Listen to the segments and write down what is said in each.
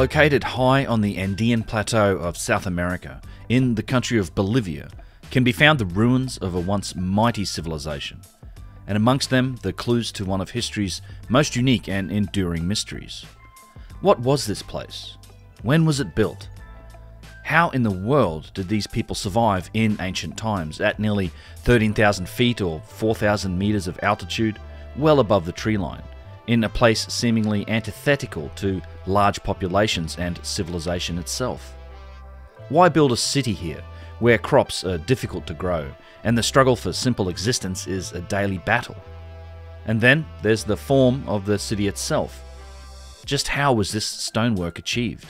located high on the Andean plateau of South America, in the country of Bolivia, can be found the ruins of a once mighty civilization, and amongst them the clues to one of history's most unique and enduring mysteries. What was this place? When was it built? How in the world did these people survive in ancient times at nearly 13,000 feet or 4,000 meters of altitude, well above the tree line, in a place seemingly antithetical to large populations and civilization itself? Why build a city here, where crops are difficult to grow, and the struggle for simple existence is a daily battle? And then there's the form of the city itself. Just how was this stonework achieved?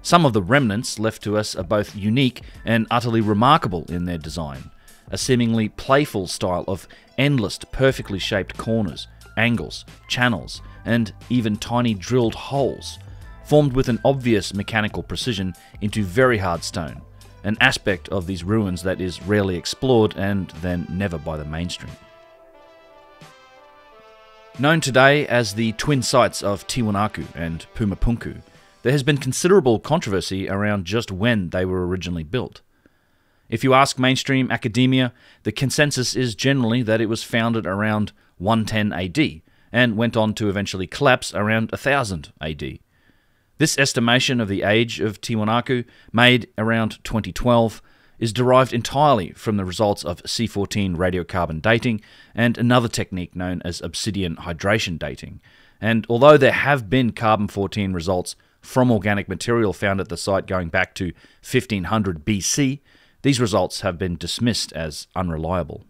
Some of the remnants left to us are both unique and utterly remarkable in their design, a seemingly playful style of endless, perfectly shaped corners, angles, channels, and even tiny drilled holes, formed with an obvious mechanical precision into very hard stone, an aspect of these ruins that is rarely explored and then never by the mainstream. Known today as the twin sites of Tiwanaku and Pumapunku, there has been considerable controversy around just when they were originally built. If you ask mainstream academia, the consensus is generally that it was founded around 110 AD and went on to eventually collapse around 1000 AD. This estimation of the age of Tiwanaku, made around 2012, is derived entirely from the results of C14 radiocarbon dating and another technique known as obsidian hydration dating, and although there have been carbon-14 results from organic material found at the site going back to 1500 BC, these results have been dismissed as unreliable.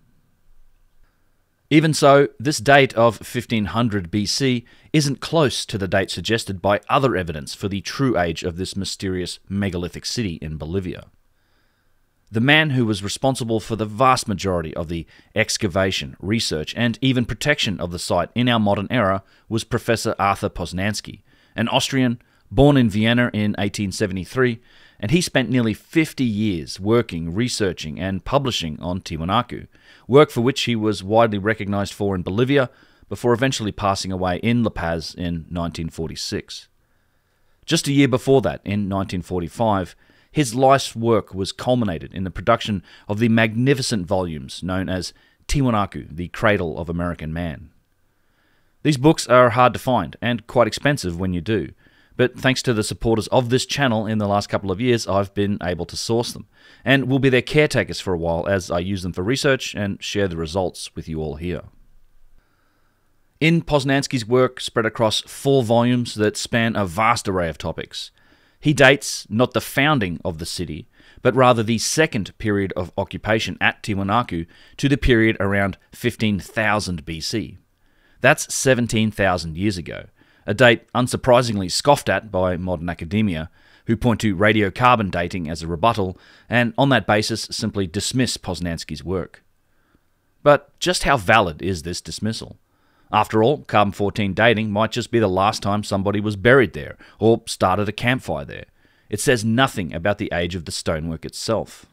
Even so, this date of 1500 BC isn't close to the date suggested by other evidence for the true age of this mysterious megalithic city in Bolivia. The man who was responsible for the vast majority of the excavation, research, and even protection of the site in our modern era was Professor Arthur Posnansky, an Austrian born in Vienna in 1873, and he spent nearly 50 years working, researching, and publishing on Tiwanaku, work for which he was widely recognized for in Bolivia, before eventually passing away in La Paz in 1946. Just a year before that, in 1945, his life's work was culminated in the production of the magnificent volumes known as Tiwanaku, the Cradle of American Man. These books are hard to find, and quite expensive when you do, but thanks to the supporters of this channel in the last couple of years, I've been able to source them, and will be their caretakers for a while as I use them for research and share the results with you all here. In Posnansky's work, spread across 4 volumes that span a vast array of topics, he dates not the founding of the city, but rather the second period of occupation at Tiwanaku to the period around 15,000 BC. That's 17,000 years ago, a date unsurprisingly scoffed at by modern academia, who point to radiocarbon dating as a rebuttal, and on that basis simply dismiss Posnansky's work. But just how valid is this dismissal? After all, carbon-14 dating might just be the last time somebody was buried there, or started a campfire there. It says nothing about the age of the stonework itself.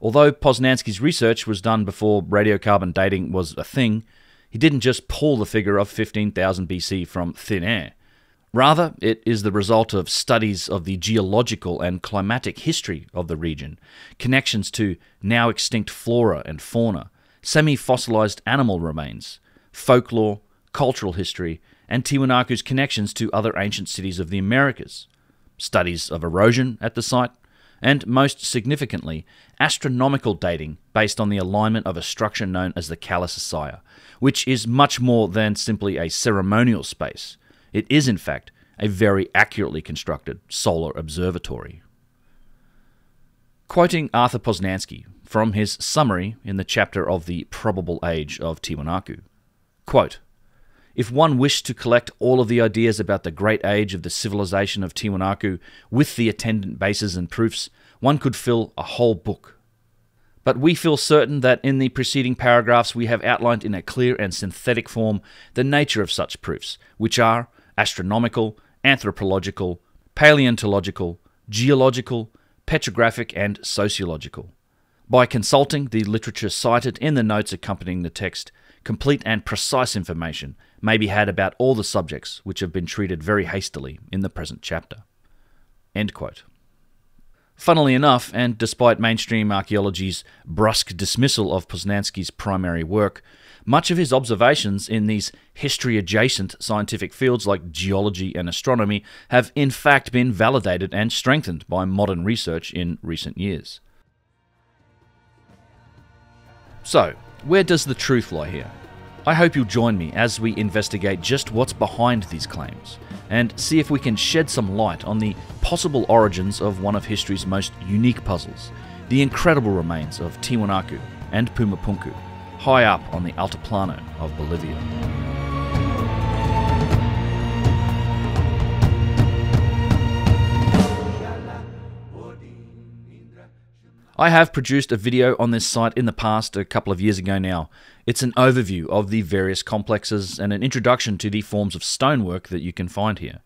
Although Posnansky's research was done before radiocarbon dating was a thing, he didn't just pull the figure of 15,000 BC from thin air. Rather, it is the result of studies of the geological and climatic history of the region, connections to now extinct flora and fauna, semi-fossilized animal remains, folklore, cultural history, and Tiwanaku's connections to other ancient cities of the Americas, studies of erosion at the site, and most significantly, astronomical dating based on the alignment of a structure known as the Kalasasaya, which is much more than simply a ceremonial space. It is, in fact, a very accurately constructed solar observatory. Quoting Arthur Posnansky from his summary in the chapter of the probable age of Tiwanaku, quote, "If one wished to collect all of the ideas about the great age of the civilization of Tiwanaku with the attendant bases and proofs, one could fill a whole book. But we feel certain that in the preceding paragraphs we have outlined in a clear and synthetic form the nature of such proofs, which are astronomical, anthropological, paleontological, geological, petrographic, and sociological. By consulting the literature cited in the notes accompanying the text, Complete and precise information may be had about all the subjects which have been treated very hastily in the present chapter." End quote. Funnily enough, and despite mainstream archaeology's brusque dismissal of Posnansky's primary work, much of his observations in these history-adjacent scientific fields like geology and astronomy have in fact been validated and strengthened by modern research in recent years. So, where does the truth lie here? I hope you'll join me as we investigate just what's behind these claims, and see if we can shed some light on the possible origins of one of history's most unique puzzles, the incredible remains of Tiwanaku and Pumapunku, high up on the Altiplano of Bolivia. I have produced a video on this site in the past, a couple of years ago now. It's an overview of the various complexes and an introduction to the forms of stonework that you can find here.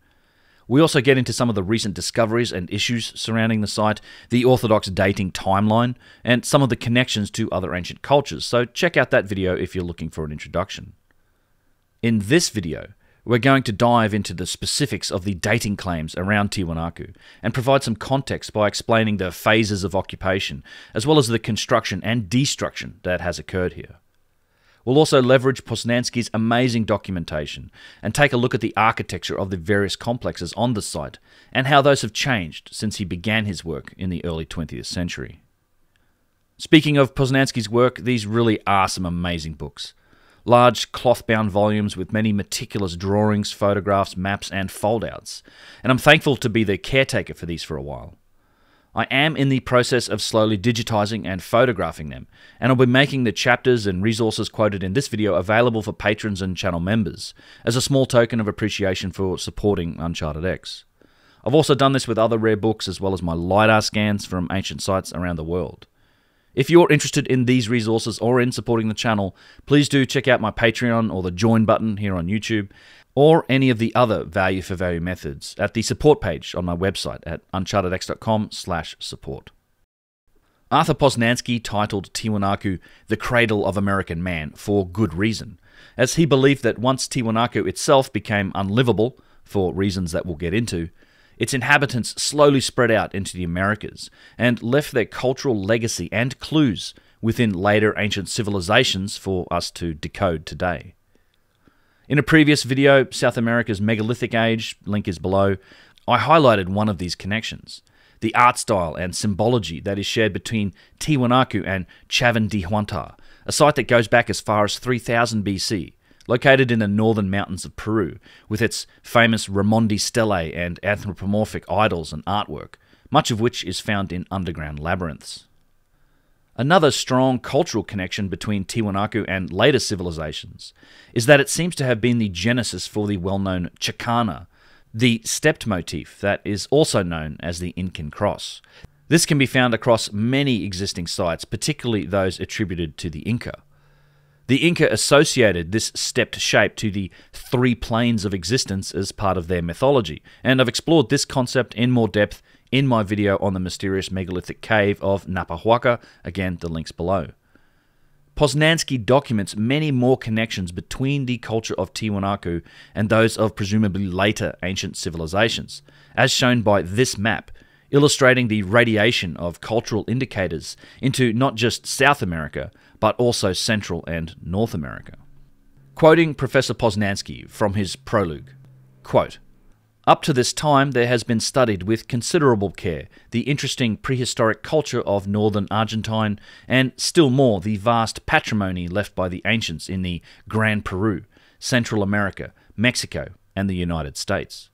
We also get into some of the recent discoveries and issues surrounding the site, the orthodox dating timeline, and some of the connections to other ancient cultures, so check out that video if you're looking for an introduction. In this video, we're going to dive into the specifics of the dating claims around Tiwanaku and provide some context by explaining the phases of occupation, as well as the construction and destruction that has occurred here. We'll also leverage Posnansky's amazing documentation and take a look at the architecture of the various complexes on the site and how those have changed since he began his work in the early 20th century. Speaking of Posnansky's work, these really are some amazing books. Large cloth-bound volumes with many meticulous drawings, photographs, maps, and foldouts. And I'm thankful to be the caretaker for these for a while. I am in the process of slowly digitizing and photographing them, and I'll be making the chapters and resources quoted in this video available for patrons and channel members, as a small token of appreciation for supporting Uncharted X. I've also done this with other rare books as well as my LiDAR scans from ancient sites around the world. If you're interested in these resources or in supporting the channel, please do check out my Patreon or the Join button here on YouTube, or any of the other value for value methods at the support page on my website at unchartedx.com/support. Arthur Posnansky titled Tiwanaku the Cradle of American Man for good reason, as he believed that once Tiwanaku itself became unlivable, for reasons that we'll get into, its inhabitants slowly spread out into the Americas and left their cultural legacy and clues within later ancient civilizations for us to decode today. In a previous video, South America's megalithic age, link is below, I highlighted one of these connections, the art style and symbology that is shared between Tiwanaku and Chavin de Huantar, a site that goes back as far as 3000 BC, located in the northern mountains of Peru, with its famous Raimondi stelae and anthropomorphic idols and artwork, much of which is found in underground labyrinths. Another strong cultural connection between Tiwanaku and later civilizations is that it seems to have been the genesis for the well-known Chacana, the stepped motif that is also known as the Incan cross. This can be found across many existing sites, particularly those attributed to the Inca. The Inca associated this stepped shape to the three planes of existence as part of their mythology, and I've explored this concept in more depth in my video on the mysterious megalithic cave of Napahuaca, again the link's below. Posnansky documents many more connections between the culture of Tiwanaku and those of presumably later ancient civilizations, as shown by this map, illustrating the radiation of cultural indicators into not just South America, but also Central and North America. Quoting Professor Posnansky from his prologue, quote, "Up to this time there has been studied with considerable care the interesting prehistoric culture of northern Argentine, and still more the vast patrimony left by the ancients in the Gran Peru, Central America, Mexico, and the United States.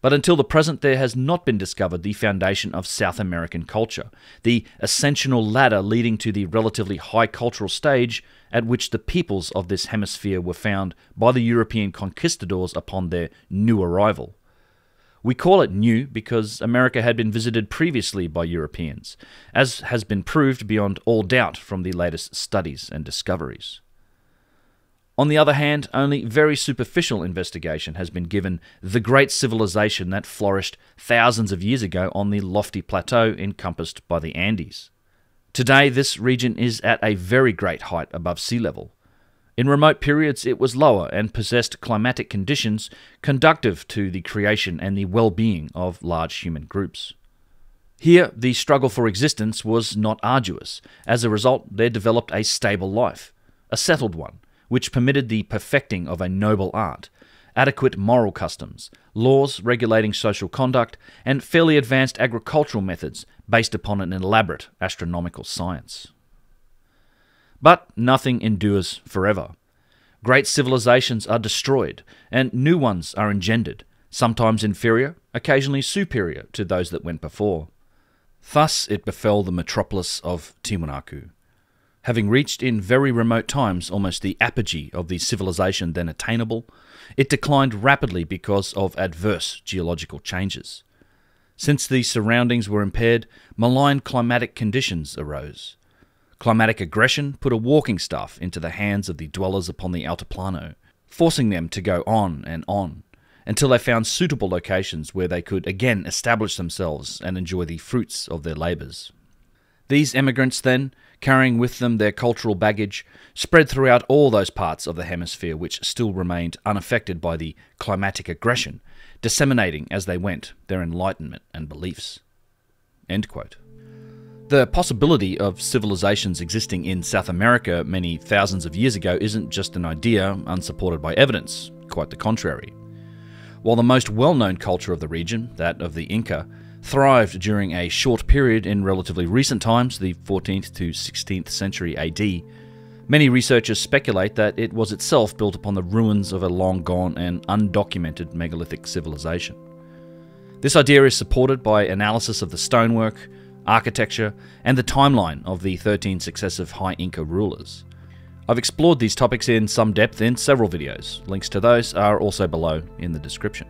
But until the present there has not been discovered the foundation of South American culture, the ascensional ladder leading to the relatively high cultural stage at which the peoples of this hemisphere were found by the European conquistadors upon their new arrival. We call it new because America had been visited previously by Europeans, as has been proved beyond all doubt from the latest studies and discoveries. On the other hand, only very superficial investigation has been given the great civilization that flourished thousands of years ago on the lofty plateau encompassed by the Andes. Today, this region is at a very great height above sea level. In remote periods, it was lower and possessed climatic conditions conducive to the creation and the well-being of large human groups. Here, the struggle for existence was not arduous. As a result, there developed a stable life, a settled one, which permitted the perfecting of a noble art, adequate moral customs, laws regulating social conduct, and fairly advanced agricultural methods based upon an elaborate astronomical science. But nothing endures forever. Great civilizations are destroyed, and new ones are engendered, sometimes inferior, occasionally superior to those that went before. Thus it befell the metropolis of Tiwanaku. Having reached in very remote times almost the apogee of the civilization then attainable, it declined rapidly because of adverse geological changes. Since the surroundings were impaired, malign climatic conditions arose. Climatic aggression put a walking staff into the hands of the dwellers upon the Altiplano, forcing them to go on, until they found suitable locations where they could again establish themselves and enjoy the fruits of their labours. These emigrants then, carrying with them their cultural baggage, spread throughout all those parts of the hemisphere which still remained unaffected by the climatic aggression, disseminating as they went their enlightenment and beliefs." End quote. The possibility of civilizations existing in South America many thousands of years ago isn't just an idea unsupported by evidence, quite the contrary. While the most well-known culture of the region, that of the Inca, thrived during a short period in relatively recent times, the 14th to 16th century AD, many researchers speculate that it was itself built upon the ruins of a long-gone and undocumented megalithic civilization. This idea is supported by analysis of the stonework, architecture, and the timeline of the 13 successive High Inca rulers. I've explored these topics in some depth in several videos. Links to those are also below in the description.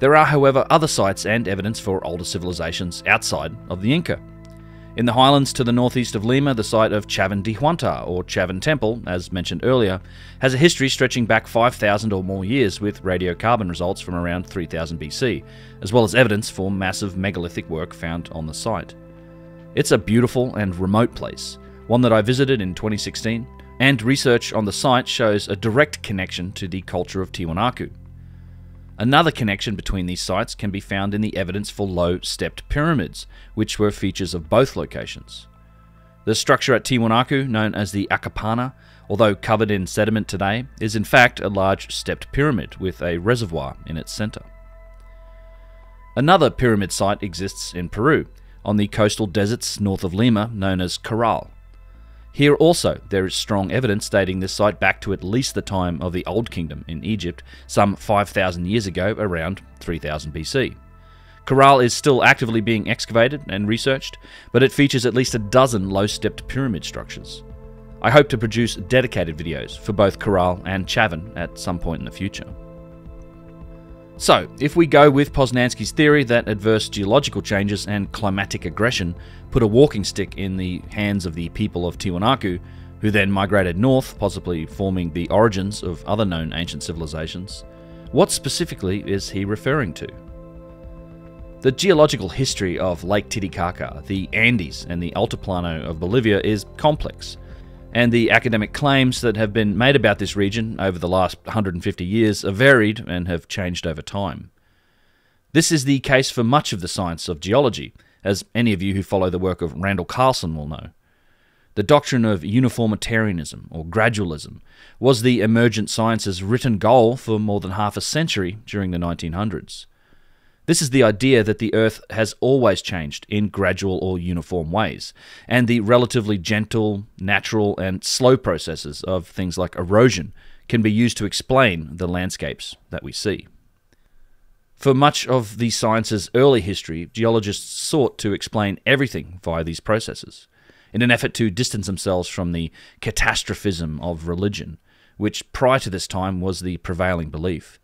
There are, however, other sites and evidence for older civilizations outside of the Inca. In the highlands to the northeast of Lima, the site of Chavin de Huantar, or Chavin Temple, as mentioned earlier, has a history stretching back 5,000 or more years with radiocarbon results from around 3000 BC, as well as evidence for massive megalithic work found on the site. It's a beautiful and remote place, one that I visited in 2016, and research on the site shows a direct connection to the culture of Tiwanaku. Another connection between these sites can be found in the evidence for low stepped pyramids, which were features of both locations. The structure at Tiwanaku, known as the Akapana, although covered in sediment today, is in fact a large stepped pyramid with a reservoir in its center. Another pyramid site exists in Peru, on the coastal deserts north of Lima, known as Caral. Here also, there is strong evidence dating this site back to at least the time of the Old Kingdom in Egypt, some 5,000 years ago, around 3000 BC. Caral is still actively being excavated and researched, but it features at least a dozen low-stepped pyramid structures. I hope to produce dedicated videos for both Caral and Chavin at some point in the future. So, if we go with Posnansky's theory that adverse geological changes and climatic aggression put a walking stick in the hands of the people of Tiwanaku, who then migrated north, possibly forming the origins of other known ancient civilizations, what specifically is he referring to? The geological history of Lake Titicaca, the Andes, and the Altiplano of Bolivia is complex, and the academic claims that have been made about this region over the last 150 years are varied and have changed over time. This is the case for much of the science of geology, as any of you who follow the work of Randall Carlson will know. The doctrine of uniformitarianism, or gradualism, was the emergent science's written goal for more than half a century during the 1900s. This is the idea that the Earth has always changed in gradual or uniform ways, and the relatively gentle, natural, and slow processes of things like erosion can be used to explain the landscapes that we see. For much of the science's early history, geologists sought to explain everything via these processes, in an effort to distance themselves from the catastrophism of religion, which prior to this time was the prevailing belief.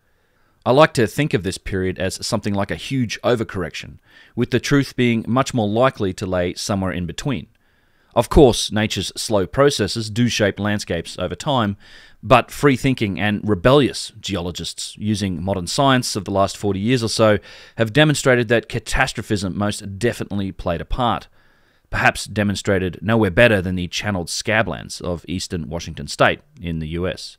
I like to think of this period as something like a huge overcorrection, with the truth being much more likely to lay somewhere in between. Of course, nature's slow processes do shape landscapes over time, but free-thinking and rebellious geologists using modern science of the last 40 years or so have demonstrated that catastrophism most definitely played a part, perhaps demonstrated nowhere better than the Channeled Scablands of eastern Washington state in the US.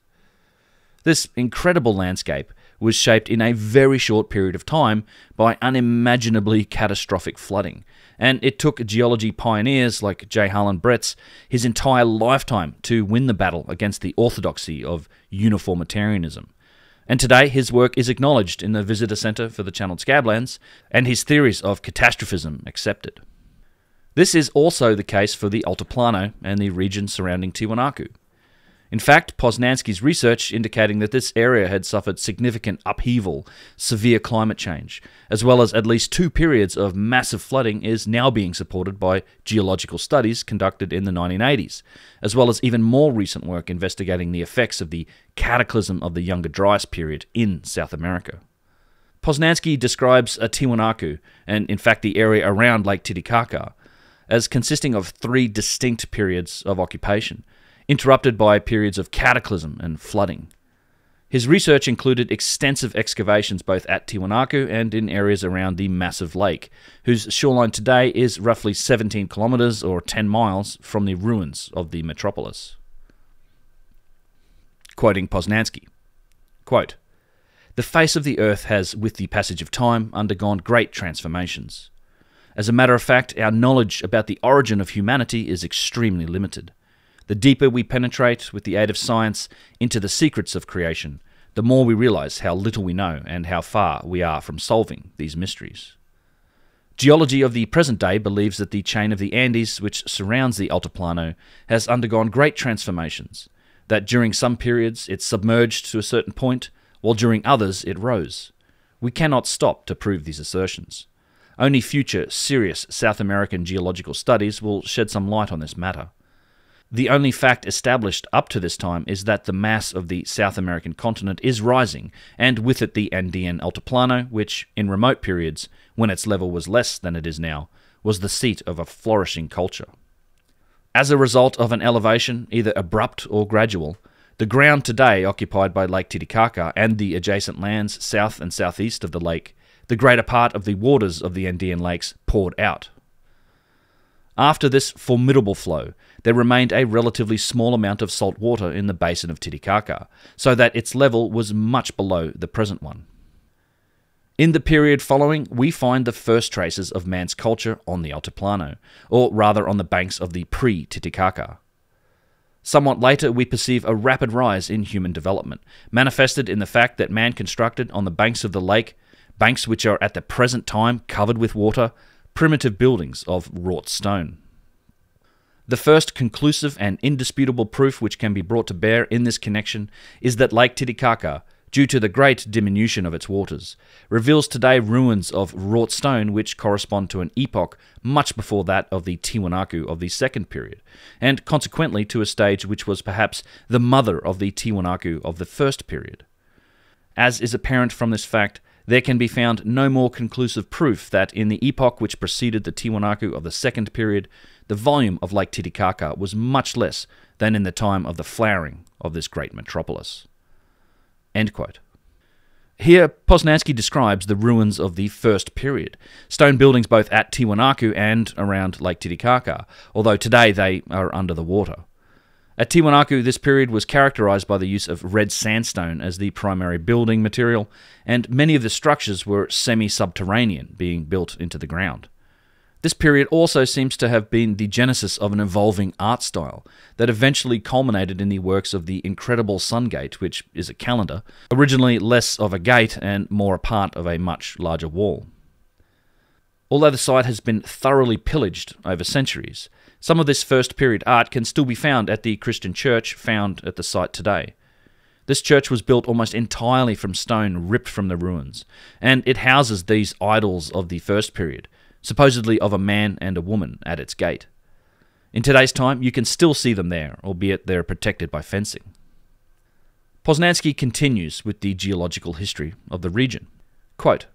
This incredible landscape was shaped in a very short period of time by unimaginably catastrophic flooding, and it took geology pioneers like J. Harlan Bretz his entire lifetime to win the battle against the orthodoxy of uniformitarianism. And today his work is acknowledged in the Visitor Centre for the Channeled Scablands, and his theories of catastrophism accepted. This is also the case for the Altiplano and the region surrounding Tiwanaku. In fact, Posnansky's research indicating that this area had suffered significant upheaval, severe climate change, as well as at least two periods of massive flooding is now being supported by geological studies conducted in the 1980s, as well as even more recent work investigating the effects of the cataclysm of the Younger Dryas period in South America. Posnansky describes a Tiwanaku, and in fact the area around Lake Titicaca, as consisting of three distinct periods of occupation, interrupted by periods of cataclysm and flooding. His research included extensive excavations both at Tiwanaku and in areas around the massive lake, whose shoreline today is roughly 17 kilometers or 10 miles from the ruins of the metropolis. Quoting Posnansky, quote, "The face of the earth has, with the passage of time, undergone great transformations. As a matter of fact, our knowledge about the origin of humanity is extremely limited. The deeper we penetrate, with the aid of science, into the secrets of creation, the more we realize how little we know and how far we are from solving these mysteries. Geology of the present day believes that the chain of the Andes, which surrounds the Altiplano, has undergone great transformations, that during some periods it submerged to a certain point, while during others it rose. We cannot stop to prove these assertions. Only future, serious South American geological studies will shed some light on this matter. The only fact established up to this time is that the mass of the South American continent is rising, and with it the Andean Altiplano, which, in remote periods, when its level was less than it is now, was the seat of a flourishing culture. As a result of an elevation, either abrupt or gradual, the ground today occupied by Lake Titicaca and the adjacent lands south and southeast of the lake, the greater part of the waters of the Andean lakes poured out. After this formidable flow, there remained a relatively small amount of salt water in the basin of Titicaca, so that its level was much below the present one. In the period following, we find the first traces of man's culture on the Altiplano, or rather on the banks of the pre-Titicaca. Somewhat later, we perceive a rapid rise in human development, manifested in the fact that man constructed on the banks of the lake, banks which are at the present time covered with water, primitive buildings of wrought stone. The first conclusive and indisputable proof which can be brought to bear in this connection is that Lake Titicaca, due to the great diminution of its waters, reveals today ruins of wrought stone which correspond to an epoch much before that of the Tiwanaku of the second period, and consequently to a stage which was perhaps the mother of the Tiwanaku of the first period. As is apparent from this fact, there can be found no more conclusive proof that in the epoch which preceded the Tiwanaku of the second period, the volume of Lake Titicaca was much less than in the time of the flowering of this great metropolis." End quote. Here, Posnansky describes the ruins of the first period, stone buildings both at Tiwanaku and around Lake Titicaca, although today they are under the water. At Tiwanaku, this period was characterized by the use of red sandstone as the primary building material, and many of the structures were semi-subterranean, being built into the ground. This period also seems to have been the genesis of an evolving art style that eventually culminated in the works of the incredible Sun Gate, which is a calendar, originally less of a gate and more a part of a much larger wall. Although the site has been thoroughly pillaged over centuries, some of this first period art can still be found at the Christian church found at the site today. This church was built almost entirely from stone ripped from the ruins, and it houses these idols of the first period, supposedly of a man and a woman at its gate. In today's time, you can still see them there, albeit they're protected by fencing. Posnansky continues with the geological history of the region. Quote,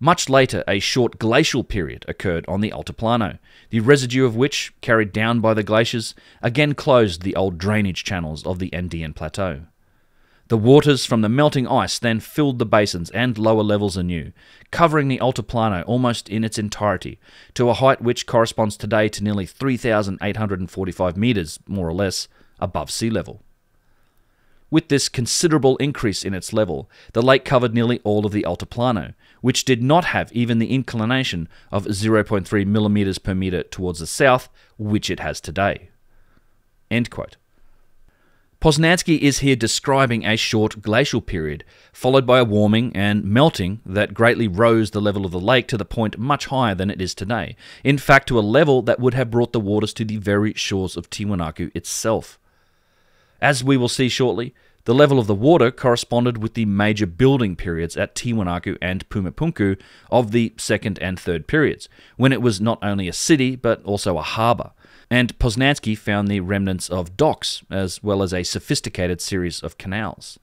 "Much later, a short glacial period occurred on the Altiplano, the residue of which, carried down by the glaciers, again closed the old drainage channels of the Andean plateau. The waters from the melting ice then filled the basins and lower levels anew, covering the Altiplano almost in its entirety, to a height which corresponds today to nearly 3,845 metres, more or less, above sea level. With this considerable increase in its level, the lake covered nearly all of the Altiplano, which did not have even the inclination of 0.3 millimeters per meter towards the south, which it has today. End quote. Posnansky is here describing a short glacial period, followed by a warming and melting that greatly rose the level of the lake to the point much higher than it is today, in fact to a level that would have brought the waters to the very shores of Tiwanaku itself. As we will see shortly, the level of the water corresponded with the major building periods at Tiwanaku and Pumapunku of the second and third periods, when it was not only a city but also a harbour, and Posnansky found the remnants of docks as well as a sophisticated series of canals.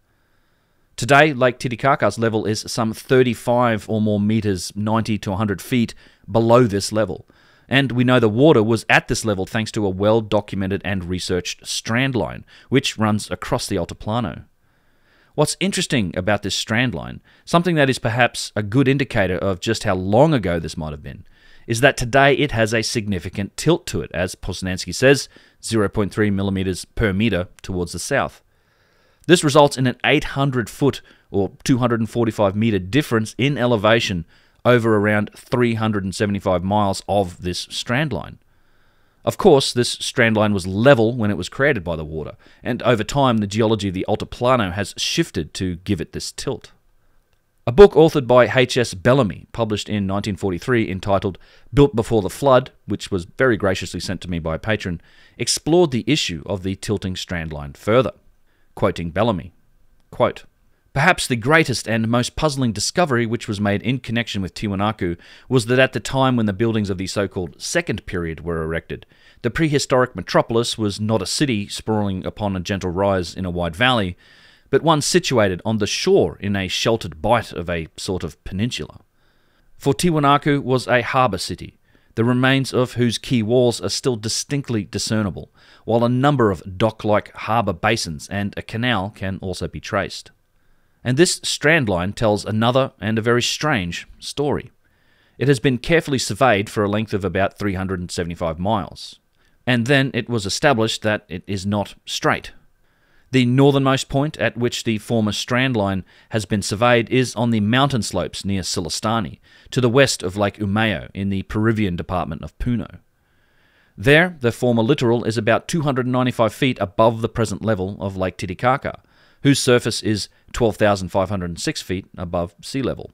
Today, Lake Titicaca's level is some 35 or more metres, 90 to 100 feet, below this level, and we know the water was at this level thanks to a well-documented and researched strand line, which runs across the Altiplano. What's interesting about this strand line, something that is perhaps a good indicator of just how long ago this might have been, is that today it has a significant tilt to it, as Posnansky says, 0.3 millimeters per meter towards the south. This results in an 800-foot or 245-meter difference in elevation over around 375 miles of this strand line. Of course, this strand line was level when it was created by the water, and over time the geology of the Altiplano has shifted to give it this tilt. A book authored by H.S. Bellamy, published in 1943, entitled Built Before the Flood, which was very graciously sent to me by a patron, explored the issue of the tilting strand line further. Quoting Bellamy, quote, "Perhaps the greatest and most puzzling discovery which was made in connection with Tiwanaku was that at the time when the buildings of the so-called second period were erected, the prehistoric metropolis was not a city sprawling upon a gentle rise in a wide valley, but one situated on the shore in a sheltered bight of a sort of peninsula. For Tiwanaku was a harbour city, the remains of whose quay walls are still distinctly discernible, while a number of dock-like harbour basins and a canal can also be traced." And this strand line tells another and a very strange story. It has been carefully surveyed for a length of about 375 miles, and then it was established that it is not straight. The northernmost point at which the former strand line has been surveyed is on the mountain slopes near Silistani, to the west of Lake Umayo in the Peruvian department of Puno. There, the former littoral is about 295 feet above the present level of Lake Titicaca, whose surface is 12,506 feet above sea level.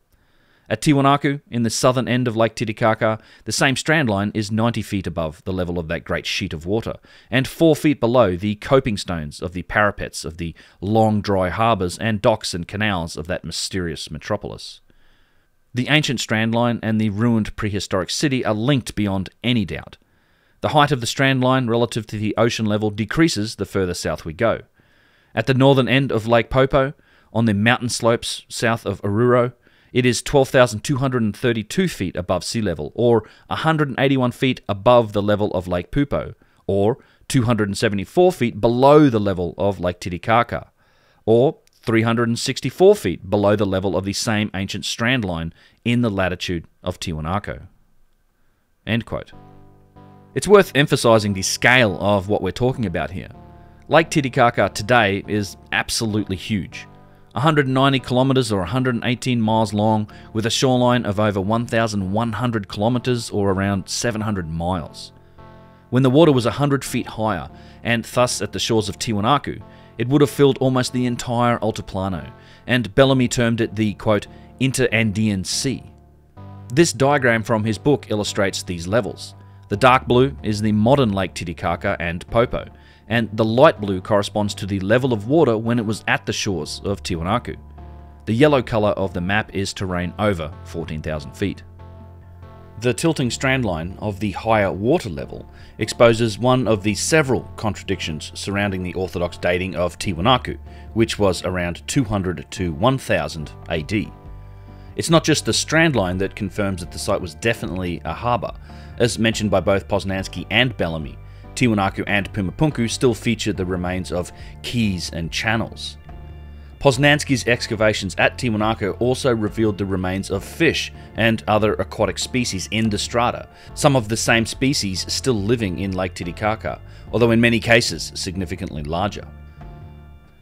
At Tiwanaku, in the southern end of Lake Titicaca, the same strand line is 90 feet above the level of that great sheet of water, and 4 feet below the coping stones of the parapets of the long dry harbours and docks and canals of that mysterious metropolis. The ancient strand line and the ruined prehistoric city are linked beyond any doubt. The height of the strand line relative to the ocean level decreases the further south we go. At the northern end of Lake Popo, on the mountain slopes south of Oruro, it is 12,232 feet above sea level, or 181 feet above the level of Lake Pupo, or 274 feet below the level of Lake Titicaca, or 364 feet below the level of the same ancient strand line in the latitude of Tiwanaku. End quote. It's worth emphasizing the scale of what we're talking about here. Lake Titicaca today is absolutely huge, 190 kilometers or 118 miles long, with a shoreline of over 1,100 kilometers or around 700 miles. When the water was 100 feet higher, and thus at the shores of Tiwanaku, it would have filled almost the entire Altiplano, and Bellamy termed it the, quote, Inter-Andean Sea. This diagram from his book illustrates these levels. The dark blue is the modern Lake Titicaca and Popo, and the light blue corresponds to the level of water when it was at the shores of Tiwanaku. The yellow colour of the map is terrain over 14,000 feet. The tilting strand line of the higher water level exposes one of the several contradictions surrounding the orthodox dating of Tiwanaku, which was around 200 to 1000 AD. It's not just the strand line that confirms that the site was definitely a harbour. As mentioned by both Posnansky and Bellamy, Tiwanaku and Pumapunku still feature the remains of quays and channels. Posnansky's excavations at Tiwanaku also revealed the remains of fish and other aquatic species in the strata, some of the same species still living in Lake Titicaca, although in many cases significantly larger.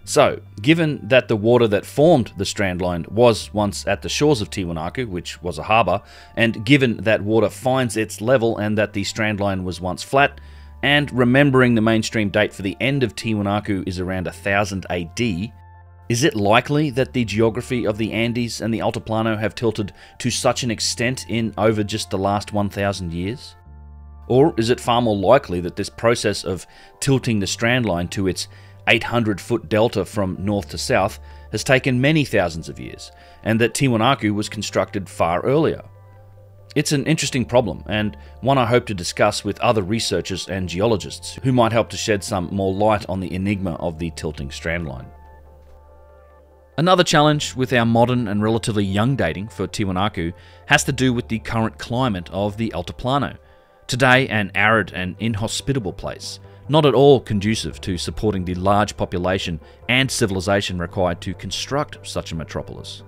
So, given that the water that formed the strandline was once at the shores of Tiwanaku, which was a harbour, and given that water finds its level and that the strandline was once flat, and remembering the mainstream date for the end of Tiwanaku is around 1000 AD, is it likely that the geography of the Andes and the Altiplano have tilted to such an extent in over just the last 1000 years? Or is it far more likely that this process of tilting the strandline to its 800-foot delta from north to south has taken many thousands of years, and that Tiwanaku was constructed far earlier? It's an interesting problem, and one I hope to discuss with other researchers and geologists who might help to shed some more light on the enigma of the tilting strandline. Another challenge with our modern and relatively young dating for Tiwanaku has to do with the current climate of the Altiplano, today an arid and inhospitable place, not at all conducive to supporting the large population and civilization required to construct such a metropolis.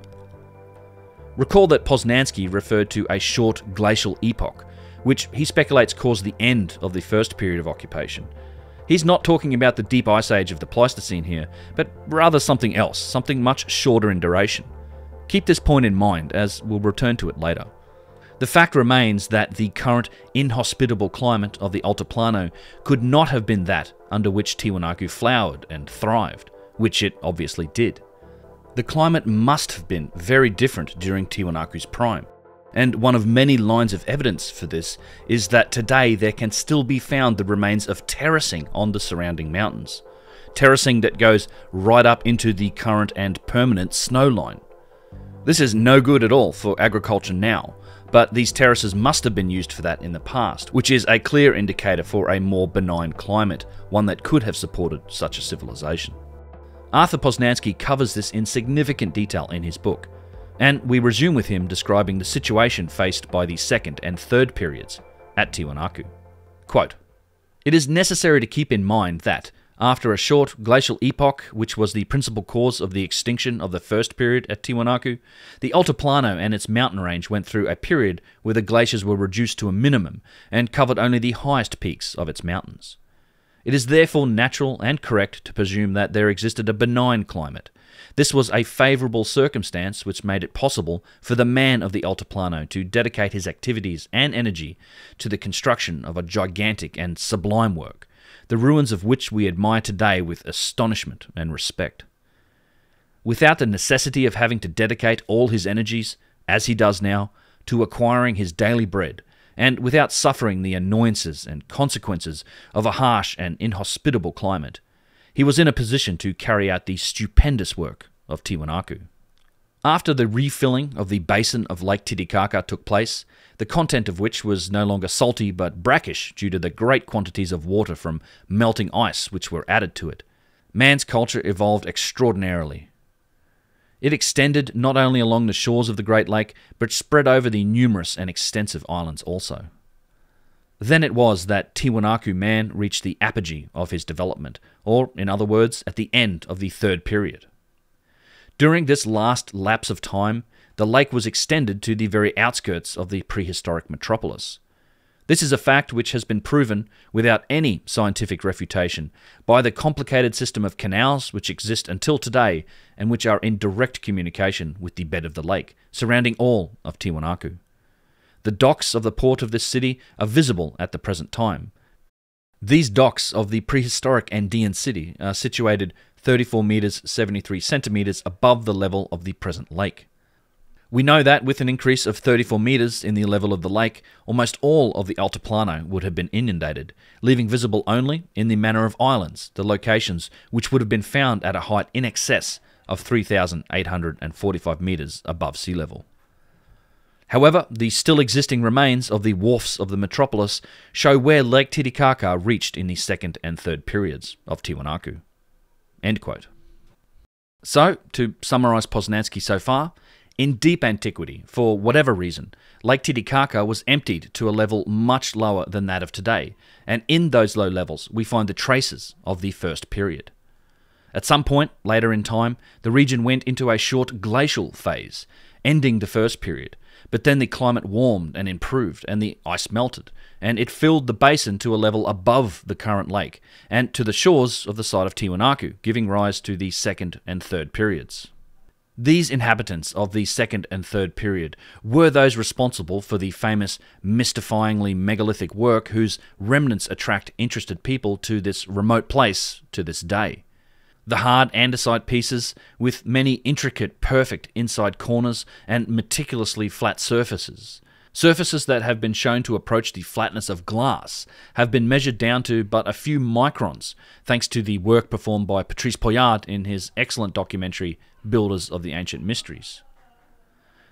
Recall that Posnansky referred to a short glacial epoch, which he speculates caused the end of the first period of occupation. He's not talking about the deep ice age of the Pleistocene here, but rather something else, something much shorter in duration. Keep this point in mind, as we'll return to it later. The fact remains that the current inhospitable climate of the Altiplano could not have been that under which Tiwanaku flowered and thrived, which it obviously did. The climate must have been very different during Tiwanaku's prime, and one of many lines of evidence for this is that today there can still be found the remains of terracing on the surrounding mountains, terracing that goes right up into the current and permanent snowline. This is no good at all for agriculture now, but these terraces must have been used for that in the past, which is a clear indicator for a more benign climate, one that could have supported such a civilization. Arthur Posnansky covers this in significant detail in his book, and we resume with him describing the situation faced by the second and third periods at Tiwanaku. Quote, "It is necessary to keep in mind that, after a short glacial epoch, which was the principal cause of the extinction of the first period at Tiwanaku, the Altiplano and its mountain range went through a period where the glaciers were reduced to a minimum and covered only the highest peaks of its mountains. It is therefore natural and correct to presume that there existed a benign climate. This was a favourable circumstance which made it possible for the man of the Altiplano to dedicate his activities and energy to the construction of a gigantic and sublime work, the ruins of which we admire today with astonishment and respect. Without the necessity of having to dedicate all his energies, as he does now, to acquiring his daily bread, and without suffering the annoyances and consequences of a harsh and inhospitable climate, he was in a position to carry out the stupendous work of Tiwanaku. After the refilling of the basin of Lake Titicaca took place, the content of which was no longer salty but brackish due to the great quantities of water from melting ice which were added to it, man's culture evolved extraordinarily. It extended not only along the shores of the Great Lake, but spread over the numerous and extensive islands also. Then it was that Tiwanaku man reached the apogee of his development, or, in other words, at the end of the third period. During this last lapse of time, the lake was extended to the very outskirts of the prehistoric metropolis. This is a fact which has been proven, without any scientific refutation, by the complicated system of canals which exist until today and which are in direct communication with the bed of the lake, surrounding all of Tiwanaku. The docks of the port of this city are visible at the present time. These docks of the prehistoric Andean city are situated 34 metres 73 centimetres above the level of the present lake. We know that with an increase of 34 metres in the level of the lake, almost all of the Altiplano would have been inundated, leaving visible only, in the manner of islands, the locations which would have been found at a height in excess of 3,845 metres above sea level. However, the still existing remains of the wharfs of the metropolis show where Lake Titicaca reached in the second and third periods of Tiwanaku." End quote. So, to summarise Posnansky so far, in deep antiquity, for whatever reason, Lake Titicaca was emptied to a level much lower than that of today, and in those low levels we find the traces of the first period. At some point, later in time, the region went into a short glacial phase, ending the first period. But then the climate warmed and improved, and the ice melted, and it filled the basin to a level above the current lake, and to the shores of the site of Tiwanaku, giving rise to the second and third periods. These inhabitants of the second and third period were those responsible for the famous mystifyingly megalithic work whose remnants attract interested people to this remote place to this day. The hard andesite pieces, with many intricate, perfect inside corners and meticulously flat surfaces. Surfaces that have been shown to approach the flatness of glass have been measured down to but a few microns, thanks to the work performed by Patrice Poyard in his excellent documentary, Builders of the Ancient Mysteries.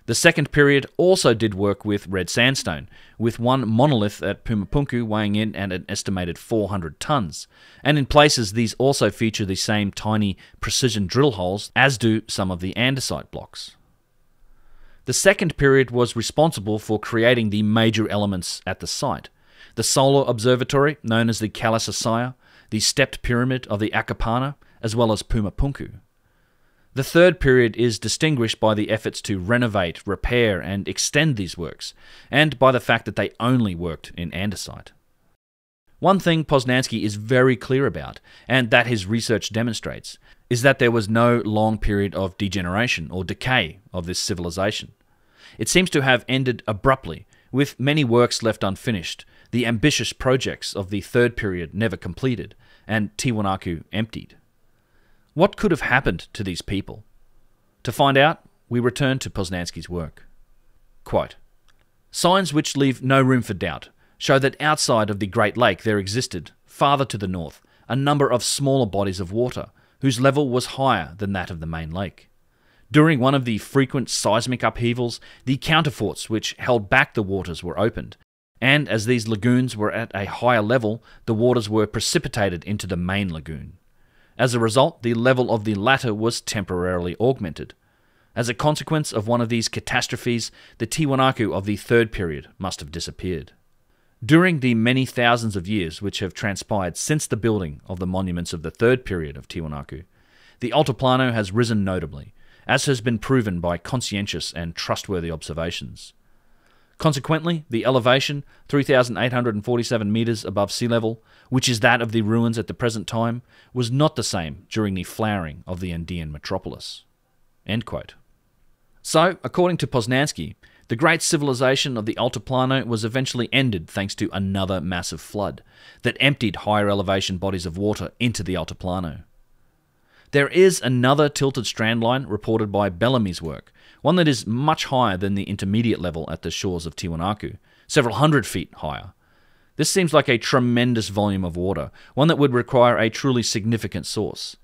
The second period also did work with red sandstone, with one monolith at Pumapunku weighing in at an estimated 400 tons, and in places these also feature the same tiny precision drill holes as do some of the andesite blocks. The second period was responsible for creating the major elements at the site: the solar observatory known as the Kalasasaya, the stepped pyramid of the Akapana, as well as Pumapunku. The third period is distinguished by the efforts to renovate, repair, and extend these works, and by the fact that they only worked in andesite. One thing Posnansky is very clear about, and that his research demonstrates, is that there was no long period of degeneration or decay of this civilization. It seems to have ended abruptly, with many works left unfinished, the ambitious projects of the third period never completed, and Tiwanaku emptied. What could have happened to these people? To find out, we return to Posnansky's work. Quote, "Signs which leave no room for doubt show that outside of the Great Lake there existed, farther to the north, a number of smaller bodies of water, whose level was higher than that of the main lake. During one of the frequent seismic upheavals, the counterforts which held back the waters were opened, and as these lagoons were at a higher level, the waters were precipitated into the main lagoon. As a result, the level of the latter was temporarily augmented. As a consequence of one of these catastrophes, the Tiwanaku of the third period must have disappeared. During the many thousands of years which have transpired since the building of the monuments of the third period of Tiwanaku, the Altiplano has risen notably, as has been proven by conscientious and trustworthy observations. Consequently, the elevation, 3,847 metres above sea level, which is that of the ruins at the present time, was not the same during the flowering of the Andean metropolis." End quote. So, according to Posnansky, the great civilization of the Altiplano was eventually ended thanks to another massive flood that emptied higher elevation bodies of water into the Altiplano. There is another tilted strand line reported by Bellamy's work, one that is much higher than the intermediate level at the shores of Tiwanaku, several hundred feet higher. This seems like a tremendous volume of water, one that would require a truly significant source.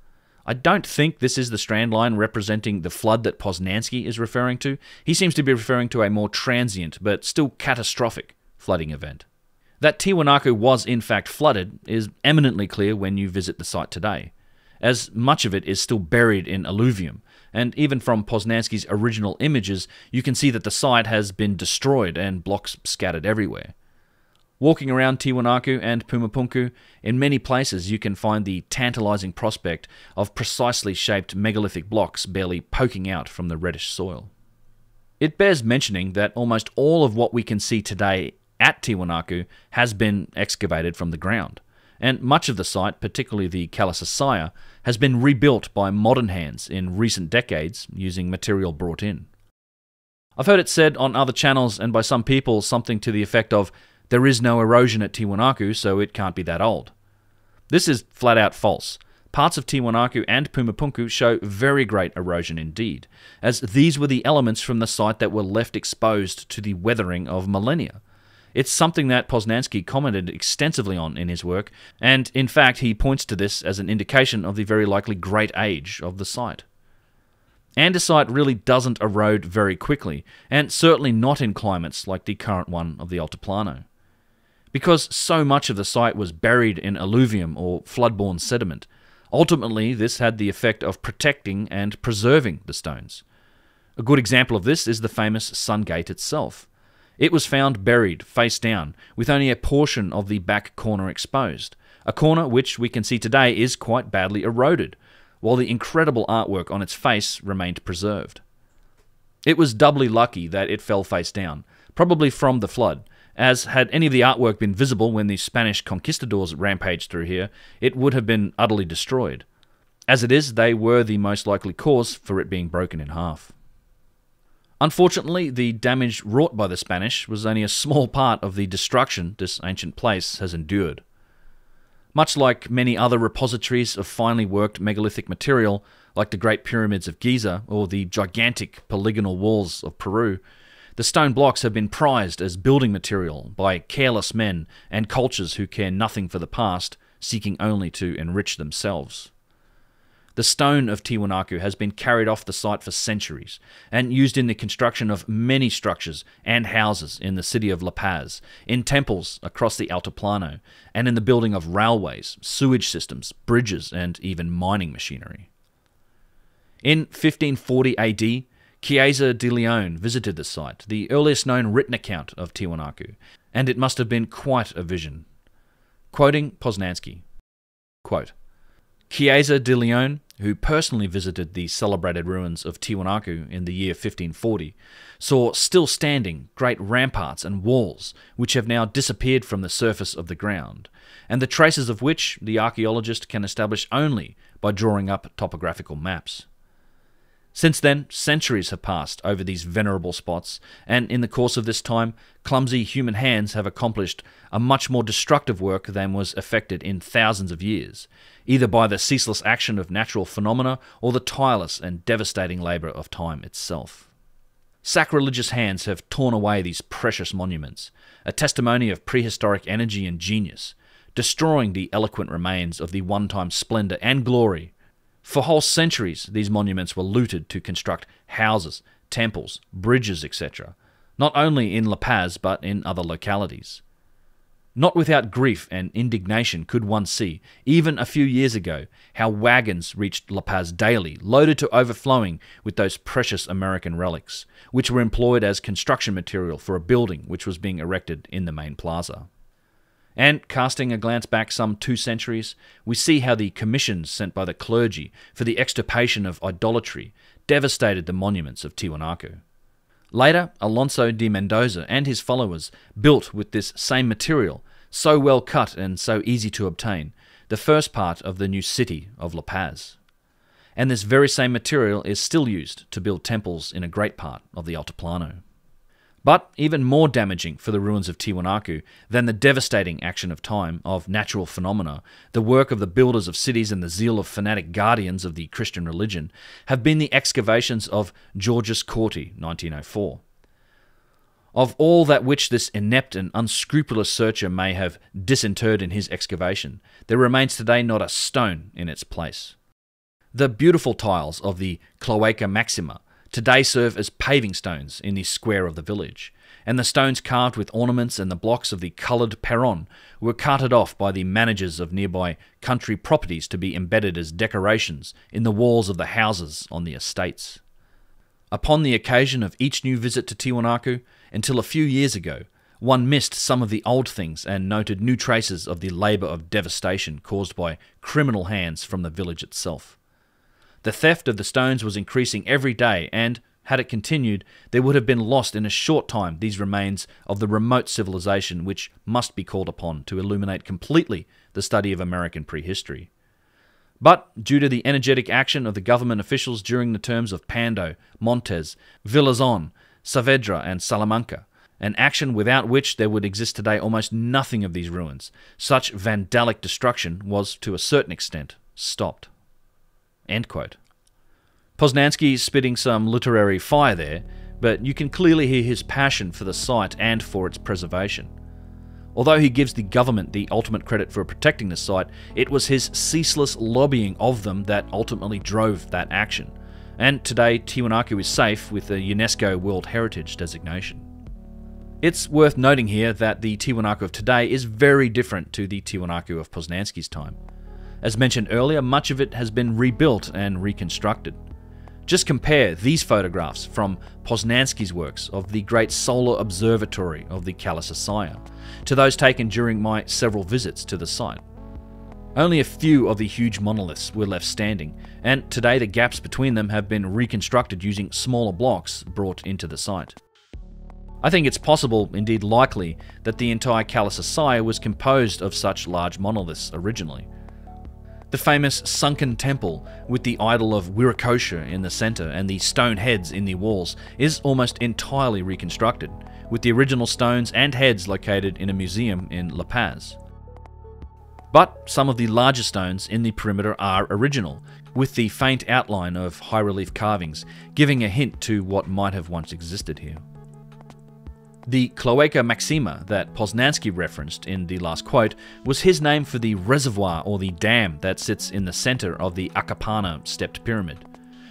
I don't think this is the strand line representing the flood that Posnansky is referring to. He seems to be referring to a more transient, but still catastrophic, flooding event. That Tiwanaku was in fact flooded is eminently clear when you visit the site today, as much of it is still buried in alluvium, and even from Posnansky's original images, you can see that the site has been destroyed and blocks scattered everywhere. Walking around Tiwanaku and Pumapunku, in many places you can find the tantalizing prospect of precisely shaped megalithic blocks barely poking out from the reddish soil. It bears mentioning that almost all of what we can see today at Tiwanaku has been excavated from the ground, and much of the site, particularly the Kalasasaya, has been rebuilt by modern hands in recent decades using material brought in. I've heard it said on other channels and by some people something to the effect of, "There is no erosion at Tiwanaku, so it can't be that old." This is flat out false. Parts of Tiwanaku and Pumapunku show very great erosion indeed, as these were the elements from the site that were left exposed to the weathering of millennia. It's something that Posnansky commented extensively on in his work, and in fact he points to this as an indication of the very likely great age of the site. Andesite really doesn't erode very quickly, and certainly not in climates like the current one of the Altiplano. Because so much of the site was buried in alluvium or floodborne sediment, ultimately this had the effect of protecting and preserving the stones. A good example of this is the famous Sun Gate itself. It was found buried, face down, with only a portion of the back corner exposed, a corner which we can see today is quite badly eroded, while the incredible artwork on its face remained preserved. It was doubly lucky that it fell face down, probably from the flood, as had any of the artwork been visible when the Spanish conquistadors rampaged through here, it would have been utterly destroyed. As it is, they were the most likely cause for it being broken in half. Unfortunately, the damage wrought by the Spanish was only a small part of the destruction this ancient place has endured. Much like many other repositories of finely worked megalithic material, like the Great Pyramids of Giza or the gigantic polygonal walls of Peru, the stone blocks have been prized as building material by careless men and cultures who care nothing for the past, seeking only to enrich themselves. The stone of Tiwanaku has been carried off the site for centuries and used in the construction of many structures and houses in the city of La Paz, in temples across the Altiplano, and in the building of railways, sewage systems, bridges, and even mining machinery. In 1540 AD, Cieza de León visited the site, the earliest known written account of Tiwanaku, and it must have been quite a vision. Quoting Posnansky, quote, "Cieza de León, who personally visited the celebrated ruins of Tiwanaku in the year 1540, saw still standing great ramparts and walls which have now disappeared from the surface of the ground, and the traces of which the archaeologist can establish only by drawing up topographical maps. Since then, centuries have passed over these venerable spots, and in the course of this time, clumsy human hands have accomplished a much more destructive work than was effected in thousands of years, either by the ceaseless action of natural phenomena or the tireless and devastating labor of time itself. Sacrilegious hands have torn away these precious monuments, a testimony of prehistoric energy and genius, destroying the eloquent remains of the one-time splendor and glory. For whole centuries, these monuments were looted to construct houses, temples, bridges, etc., not only in La Paz but in other localities. Not without grief and indignation could one see, even a few years ago, how wagons reached La Paz daily, loaded to overflowing with those precious American relics, which were employed as construction material for a building which was being erected in the main plaza." And, casting a glance back some 2 centuries, we see how the commissions sent by the clergy for the extirpation of idolatry devastated the monuments of Tiwanaku. Later, Alonso de Mendoza and his followers built with this same material, so well cut and so easy to obtain, the first part of the new city of La Paz. And this very same material is still used to build temples in a great part of the Altiplano. But even more damaging for the ruins of Tiwanaku than the devastating action of time, of natural phenomena, the work of the builders of cities and the zeal of fanatic guardians of the Christian religion, have been the excavations of Georgius Corti, 1904. Of all that which this inept and unscrupulous searcher may have disinterred in his excavation, there remains today not a stone in its place. The beautiful tiles of the Cloaca Maxima today serve as paving stones in the square of the village, and the stones carved with ornaments and the blocks of the coloured perron were carted off by the managers of nearby country properties to be embedded as decorations in the walls of the houses on the estates. Upon the occasion of each new visit to Tiwanaku, until a few years ago, one missed some of the old things and noted new traces of the labour of devastation caused by criminal hands from the village itself. The theft of the stones was increasing every day, and, had it continued, there would have been lost in a short time these remains of the remote civilization which must be called upon to illuminate completely the study of American prehistory. But, due to the energetic action of the government officials during the terms of Pando, Montes, Villazon, Saavedra, and Salamanca, an action without which there would exist today almost nothing of these ruins, such vandalic destruction was, to a certain extent, stopped." End quote. Posnansky is spitting some literary fire there, but you can clearly hear his passion for the site and for its preservation. Although he gives the government the ultimate credit for protecting the site, it was his ceaseless lobbying of them that ultimately drove that action. And today, Tiwanaku is safe with a UNESCO World Heritage designation. It's worth noting here that the Tiwanaku of today is very different to the Tiwanaku of Posnansky's time. As mentioned earlier, much of it has been rebuilt and reconstructed. Just compare these photographs from Posnansky's works of the Great Solar Observatory of the Kalasasaya to those taken during my several visits to the site. Only a few of the huge monoliths were left standing, and today the gaps between them have been reconstructed using smaller blocks brought into the site. I think it's possible, indeed likely, that the entire Kalasasaya was composed of such large monoliths originally. The famous sunken temple, with the idol of Wiracocha in the center and the stone heads in the walls, is almost entirely reconstructed, with the original stones and heads located in a museum in La Paz. But some of the larger stones in the perimeter are original, with the faint outline of high relief carvings, giving a hint to what might have once existed here. The Cloaca Maxima that Posnansky referenced in the last quote was his name for the reservoir or the dam that sits in the center of the Akapana stepped pyramid.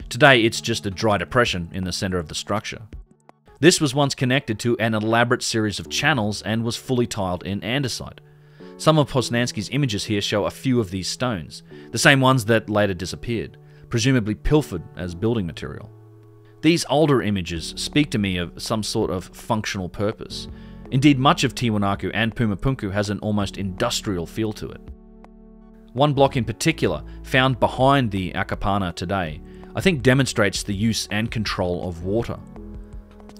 Today it's just a dry depression in the center of the structure. This was once connected to an elaborate series of channels and was fully tiled in andesite. Some of Posnansky's images here show a few of these stones, the same ones that later disappeared, presumably pilfered as building material. These older images speak to me of some sort of functional purpose. Indeed, much of Tiwanaku and Pumapunku has an almost industrial feel to it. One block in particular, found behind the Akapana today, I think demonstrates the use and control of water.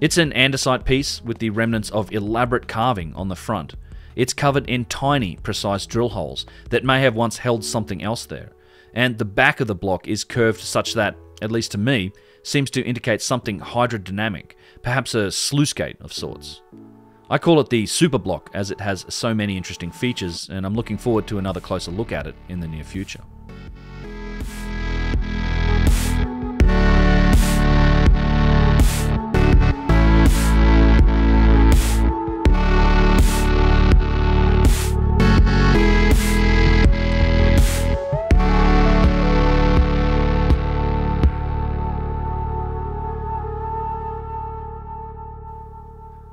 It's an andesite piece with the remnants of elaborate carving on the front. It's covered in tiny, precise drill holes that may have once held something else there, and the back of the block is curved such that, at least to me, seems to indicate something hydrodynamic, perhaps a sluice gate of sorts. I call it the superblock as it has so many interesting features, and I'm looking forward to another closer look at it in the near future.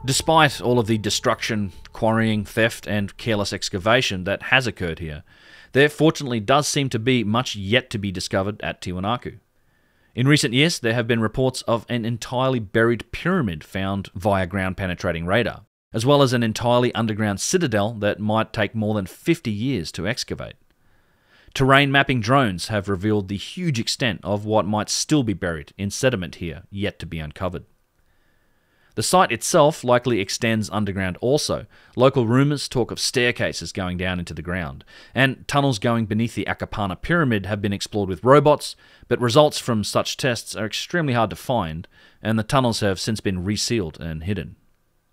Despite all of the destruction, quarrying, theft, and careless excavation that has occurred here, there fortunately does seem to be much yet to be discovered at Tiwanaku. In recent years, there have been reports of an entirely buried pyramid found via ground-penetrating radar, as well as an entirely underground citadel that might take more than 50 years to excavate. Terrain mapping drones have revealed the huge extent of what might still be buried in sediment here yet to be uncovered. The site itself likely extends underground also. Local rumours talk of staircases going down into the ground, and tunnels going beneath the Akapana pyramid have been explored with robots, but results from such tests are extremely hard to find, and the tunnels have since been resealed and hidden.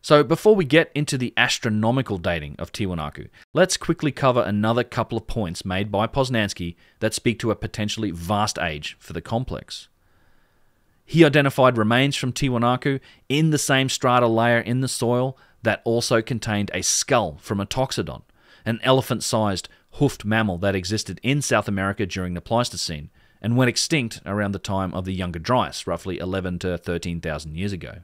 So before we get into the astronomical dating of Tiwanaku, let's quickly cover another couple of points made by Posnansky that speak to a potentially vast age for the complex. He identified remains from Tiwanaku in the same strata layer in the soil that also contained a skull from a toxodon, an elephant-sized hoofed mammal that existed in South America during the Pleistocene and went extinct around the time of the Younger Dryas, roughly 11 to 13,000 years ago.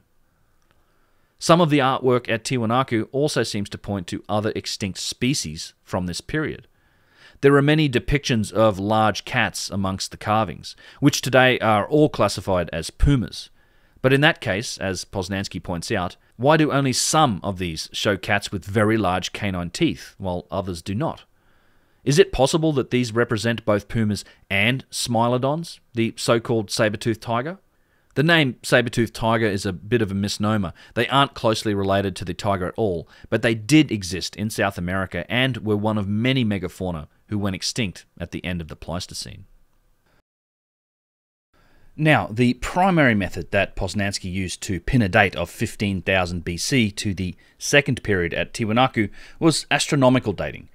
Some of the artwork at Tiwanaku also seems to point to other extinct species from this period. There are many depictions of large cats amongst the carvings, which today are all classified as pumas. But in that case, as Posnansky points out, why do only some of these show cats with very large canine teeth, while others do not? Is it possible that these represent both pumas and smilodons, the so-called saber-toothed tiger? The name saber-toothed tiger is a bit of a misnomer. They aren't closely related to the tiger at all, but they did exist in South America and were one of many megafauna who went extinct at the end of the Pleistocene. Now, the primary method that Posnansky used to pin a date of 15,000 BC to the second period at Tiwanaku was astronomical dating,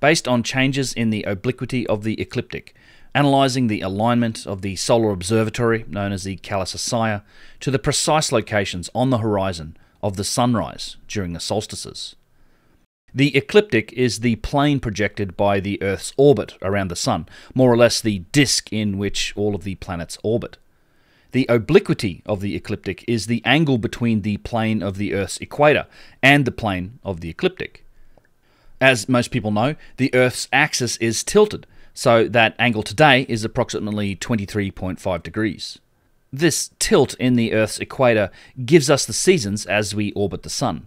based on changes in the obliquity of the ecliptic, analysing the alignment of the solar observatory, known as the Kalasasaya, to the precise locations on the horizon of the sunrise during the solstices. The ecliptic is the plane projected by the Earth's orbit around the Sun, more or less the disk in which all of the planets orbit. The obliquity of the ecliptic is the angle between the plane of the Earth's equator and the plane of the ecliptic. As most people know, the Earth's axis is tilted, so that angle today is approximately 23.5 degrees. This tilt in the Earth's equator gives us the seasons as we orbit the Sun.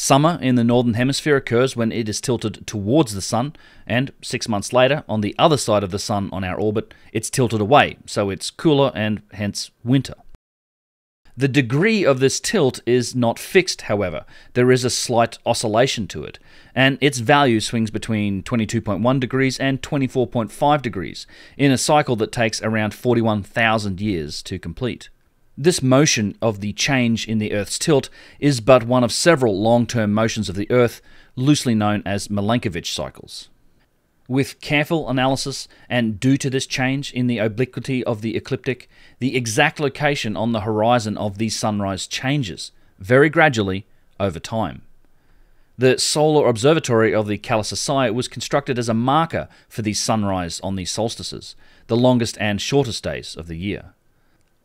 Summer in the Northern Hemisphere occurs when it is tilted towards the Sun, and 6 months later, on the other side of the Sun on our orbit, it's tilted away, so it's cooler and hence winter. The degree of this tilt is not fixed, however. There is a slight oscillation to it, and its value swings between 22.1 degrees and 24.5 degrees in a cycle that takes around 41,000 years to complete. This motion of the change in the Earth's tilt is but one of several long-term motions of the Earth, loosely known as Milankovitch cycles. With careful analysis, and due to this change in the obliquity of the ecliptic, the exact location on the horizon of the sunrise changes, very gradually, over time. The solar observatory of the Kalasasaya was constructed as a marker for the sunrise on the solstices, the longest and shortest days of the year.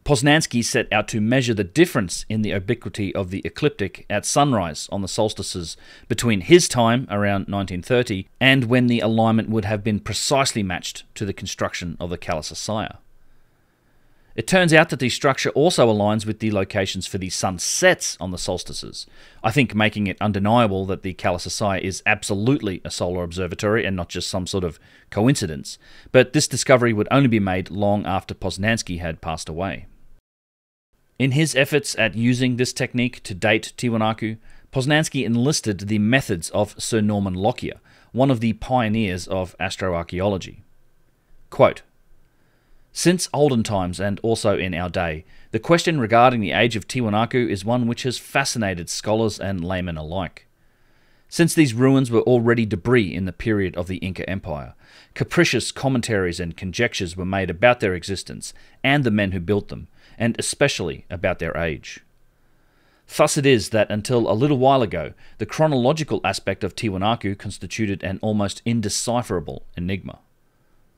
Posnansky set out to measure the difference in the obliquity of the ecliptic at sunrise on the solstices between his time, around 1930, and when the alignment would have been precisely matched to the construction of the Kalasasaya. It turns out that the structure also aligns with the locations for the sunsets on the solstices, I think making it undeniable that the Kalasasaya is absolutely a solar observatory and not just some sort of coincidence, but this discovery would only be made long after Posnansky had passed away. In his efforts at using this technique to date Tiwanaku, Posnansky enlisted the methods of Sir Norman Lockyer, one of the pioneers of astroarchaeology. Quote, "Since olden times, and also in our day, the question regarding the age of Tiwanaku is one which has fascinated scholars and laymen alike. Since these ruins were already debris in the period of the Inca Empire, capricious commentaries and conjectures were made about their existence and the men who built them, and especially about their age. Thus it is that until a little while ago, the chronological aspect of Tiwanaku constituted an almost indecipherable enigma.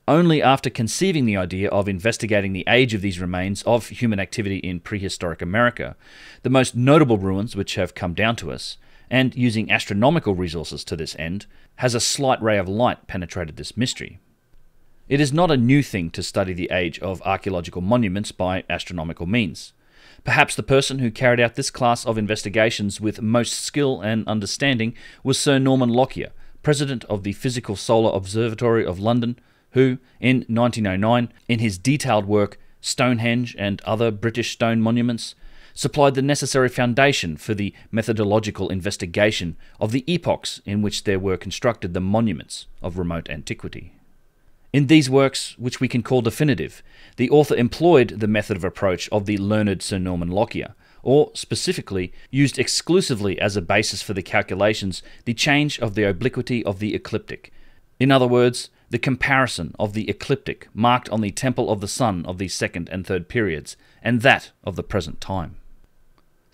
Only after conceiving the idea of investigating the age of these remains of human activity in prehistoric America, the most notable ruins which have come down to us, and using astronomical resources to this end, has a slight ray of light penetrated this mystery. It is not a new thing to study the age of archaeological monuments by astronomical means. Perhaps the person who carried out this class of investigations with most skill and understanding was Sir Norman Lockyer, President of the Physical Solar Observatory of London, who, in 1909, in his detailed work Stonehenge and Other British Stone Monuments, supplied the necessary foundation for the methodological investigation of the epochs in which there were constructed the monuments of remote antiquity. In these works, which we can call definitive, the author employed the method of approach of the learned Sir Norman Lockyer, or specifically, used exclusively as a basis for the calculations the change of the obliquity of the ecliptic. In other words, the comparison of the ecliptic marked on the temple of the sun of the second and third periods, and that of the present time.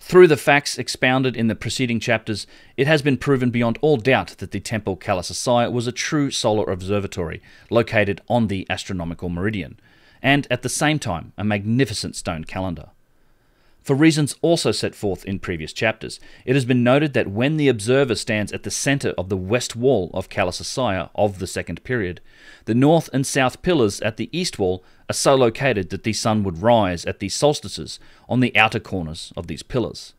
Through the facts expounded in the preceding chapters, it has been proven beyond all doubt that the temple Kalasasaya was a true solar observatory located on the astronomical meridian, and at the same time a magnificent stone calendar. For reasons also set forth in previous chapters, it has been noted that when the observer stands at the center of the west wall of Kalasasaya of the second period, the north and south pillars at the east wall are so located that the sun would rise at the solstices on the outer corners of these pillars.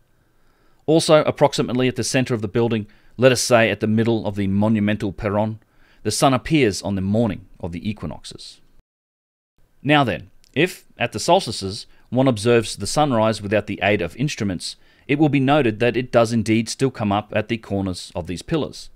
Also, approximately at the center of the building, let us say at the middle of the monumental perron, the sun appears on the morning of the equinoxes. Now then, if, at the solstices, one observes the sunrise without the aid of instruments, it will be noted that it does indeed still come up at the corners of these pillars.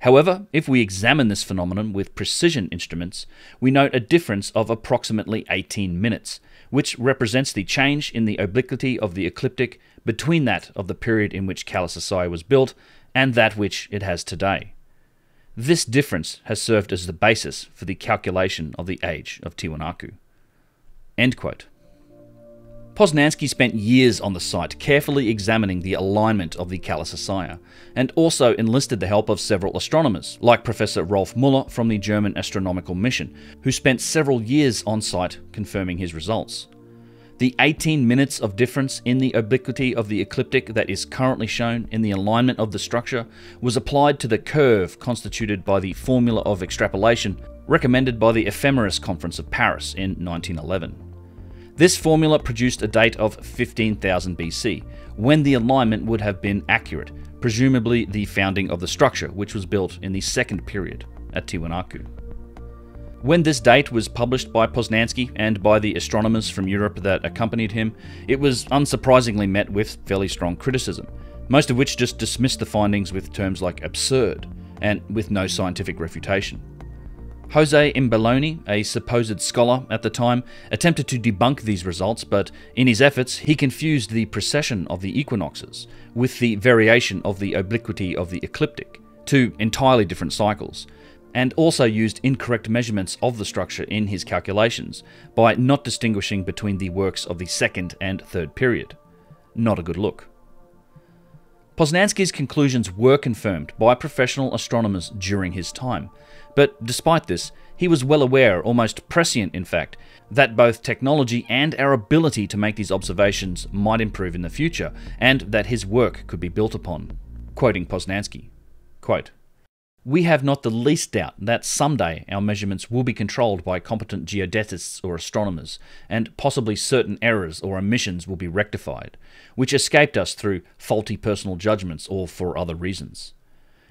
However, if we examine this phenomenon with precision instruments, we note a difference of approximately 18 minutes, which represents the change in the obliquity of the ecliptic between that of the period in which Kalasasaya was built and that which it has today. This difference has served as the basis for the calculation of the age of Tiwanaku." End quote. Posnansky spent years on the site carefully examining the alignment of the Kalasasaya, and also enlisted the help of several astronomers, like Professor Rolf Muller from the German Astronomical Mission, who spent several years on site confirming his results. The 18 minutes of difference in the obliquity of the ecliptic that is currently shown in the alignment of the structure was applied to the curve constituted by the formula of extrapolation recommended by the Ephemeris Conference of Paris in 1911. This formula produced a date of 15,000 BC, when the alignment would have been accurate, presumably the founding of the structure, which was built in the second period at Tiwanaku. When this date was published by Posnansky and by the astronomers from Europe that accompanied him, it was unsurprisingly met with fairly strong criticism, most of which just dismissed the findings with terms like absurd, and with no scientific refutation. Jose Imbelloni, a supposed scholar at the time, attempted to debunk these results, but in his efforts he confused the precession of the equinoxes with the variation of the obliquity of the ecliptic, two entirely different cycles, and also used incorrect measurements of the structure in his calculations by not distinguishing between the works of the second and third period. Not a good look. Posnansky's conclusions were confirmed by professional astronomers during his time, but despite this, he was well aware, almost prescient in fact, that both technology and our ability to make these observations might improve in the future, and that his work could be built upon. Quoting Posnansky, quote, "We have not the least doubt that someday our measurements will be controlled by competent geodetists or astronomers, and possibly certain errors or omissions will be rectified, which escaped us through faulty personal judgments or for other reasons.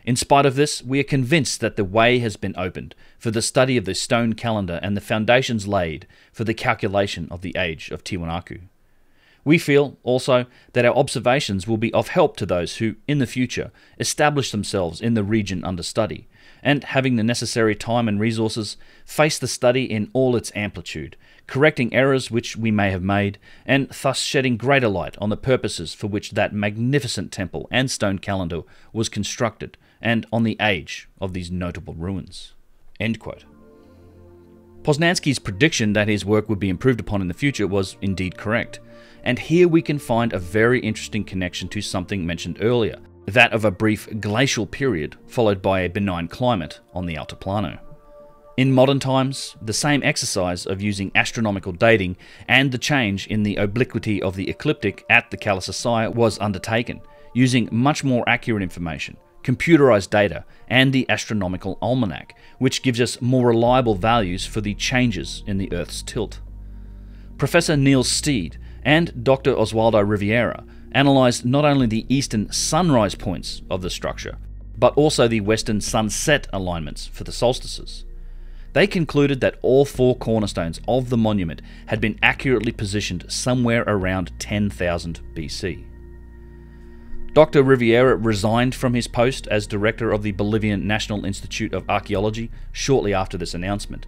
In spite of this, we are convinced that the way has been opened for the study of the stone calendar and the foundations laid for the calculation of the age of Tiwanaku. We feel, also, that our observations will be of help to those who, in the future, establish themselves in the region under study, and, having the necessary time and resources, face the study in all its amplitude, correcting errors which we may have made, and thus shedding greater light on the purposes for which that magnificent temple and stone calendar was constructed, and on the age of these notable ruins." End quote. Posnansky's prediction that his work would be improved upon in the future was indeed correct. And here we can find a very interesting connection to something mentioned earlier, that of a brief glacial period followed by a benign climate on the Altiplano. In modern times, the same exercise of using astronomical dating and the change in the obliquity of the ecliptic at the Kalasasaya was undertaken, using much more accurate information, computerized data, and the astronomical almanac, which gives us more reliable values for the changes in the Earth's tilt. Professor Neil Steed and Dr. Oswaldo Rivera analysed not only the eastern sunrise points of the structure, but also the western sunset alignments for the solstices. They concluded that all four cornerstones of the monument had been accurately positioned somewhere around 10,000 BC. Dr. Rivera resigned from his post as director of the Bolivian National Institute of Archaeology shortly after this announcement,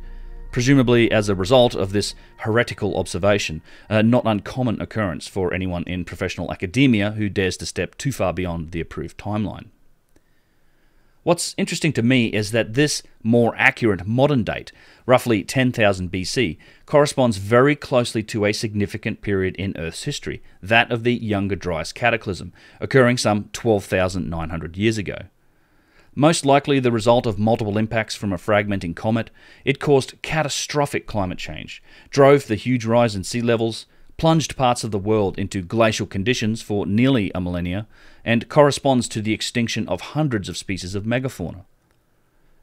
presumably as a result of this heretical observation, a not uncommon occurrence for anyone in professional academia who dares to step too far beyond the approved timeline. What's interesting to me is that this more accurate modern date, roughly 10,000 BC, corresponds very closely to a significant period in Earth's history, that of the Younger Dryas cataclysm, occurring some 12,900 years ago. Most likely the result of multiple impacts from a fragmenting comet, it caused catastrophic climate change, drove the huge rise in sea levels, plunged parts of the world into glacial conditions for nearly a millennia, and corresponds to the extinction of hundreds of species of megafauna.